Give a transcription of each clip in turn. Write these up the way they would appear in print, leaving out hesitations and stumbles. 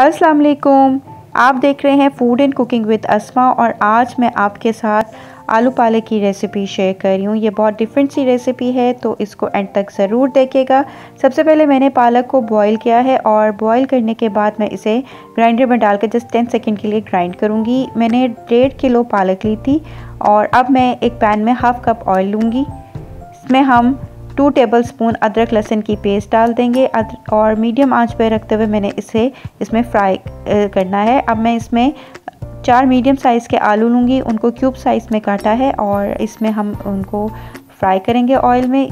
अस्सलाम वालेकुम, आप देख रहे हैं food and cooking with Asma और आज मैं आपके साथ आलू पालक की रेसिपी शेयर कर रही हूँ। ये बहुत डिफरेंट सी रेसिपी है तो इसको एंड तक ज़रूर देखिएगा। सबसे पहले मैंने पालक को बॉईल किया है और बॉईल करने के बाद मैं इसे ग्राइंडर में डालकर जस्ट 10 सेकंड के लिए ग्राइंड करूँगी। मैंने 1.5 किलो पालक ली थी और अब मैं एक पैन में 1/2 कप ऑयल लूँगी। इसमें हम 2 टेबल स्पून अदरक लहसुन की पेस्ट डाल देंगे और मीडियम आंच पर रखते हुए मैंने इसे इसमें फ्राई करना है। अब मैं इसमें 4 मीडियम साइज़ के आलू लूँगी, उनको क्यूब साइज़ में काटा है और इसमें हम उनको फ्राई करेंगे ऑयल में।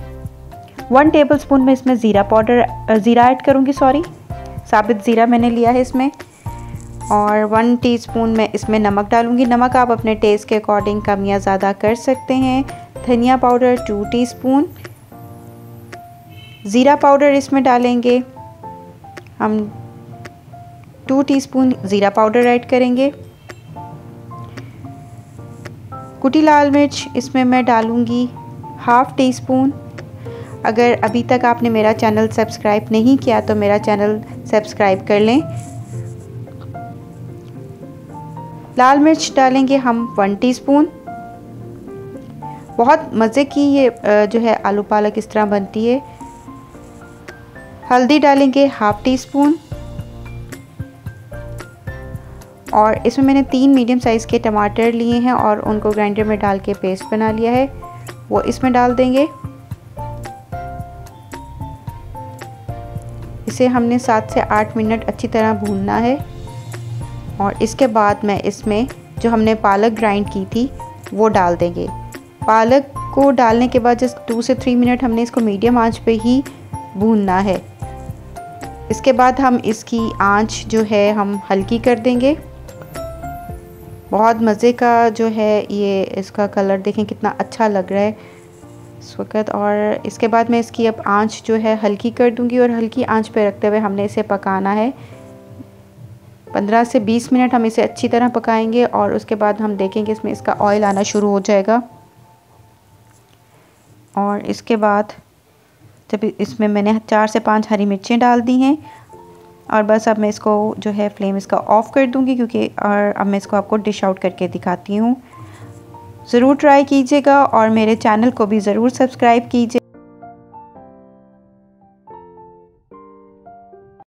1 टेबल स्पून में इसमें ज़ीरा ऐड करूँगी, साबित ज़ीरा मैंने लिया है इसमें, और 1 टीस्पून में इसमें नमक डालूँगी। नमक आप अपने टेस्ट के अकॉर्डिंग कम या ज़्यादा कर सकते हैं। धनिया पाउडर 2 टीस्पून, ज़ीरा पाउडर इसमें डालेंगे हम, 2 टीस्पून ज़ीरा पाउडर ऐड करेंगे। कुटी लाल मिर्च इसमें मैं डालूँगी 1/2 टीस्पून। अगर अभी तक आपने मेरा चैनल सब्सक्राइब नहीं किया तो मेरा चैनल सब्सक्राइब कर लें। लाल मिर्च डालेंगे हम 1 टीस्पून। बहुत मज़े की ये जो है आलू पालक इस तरह बनती है। हल्दी डालेंगे 1/2 टीस्पून और इसमें मैंने 3 मीडियम साइज़ के टमाटर लिए हैं और उनको ग्राइंडर में डाल के पेस्ट बना लिया है, वो इसमें डाल देंगे। इसे हमने 7 से 8 मिनट अच्छी तरह भूनना है और इसके बाद मैं इसमें जो हमने पालक ग्राइंड की थी वो डाल देंगे। पालक को डालने के बाद जस्ट 2 से 3 मिनट हमने इसको मीडियम आंच पे ही भूनना है। इसके बाद हम इसकी आंच जो है हम हल्की कर देंगे। बहुत मज़े का जो है ये इसका कलर देखें कितना अच्छा लग रहा है इस वक्त। और इसके बाद मैं इसकी अब आंच जो है हल्की कर दूंगी और हल्की आंच पे रखते हुए हमने इसे पकाना है। 15 से 20 मिनट हम इसे अच्छी तरह पकाएंगे और उसके बाद हम देखेंगे इसमें इसका ऑयल आना शुरू हो जाएगा। और इसके बाद जब इसमें मैंने 4 से 5 हरी मिर्चें डाल दी हैं और बस अब मैं इसको जो है फ्लेम इसका ऑफ़ कर दूंगी क्योंकि, और अब मैं इसको आपको डिश आउट करके दिखाती हूँ। ज़रूर ट्राई कीजिएगा और मेरे चैनल को भी ज़रूर सब्सक्राइब कीजिए।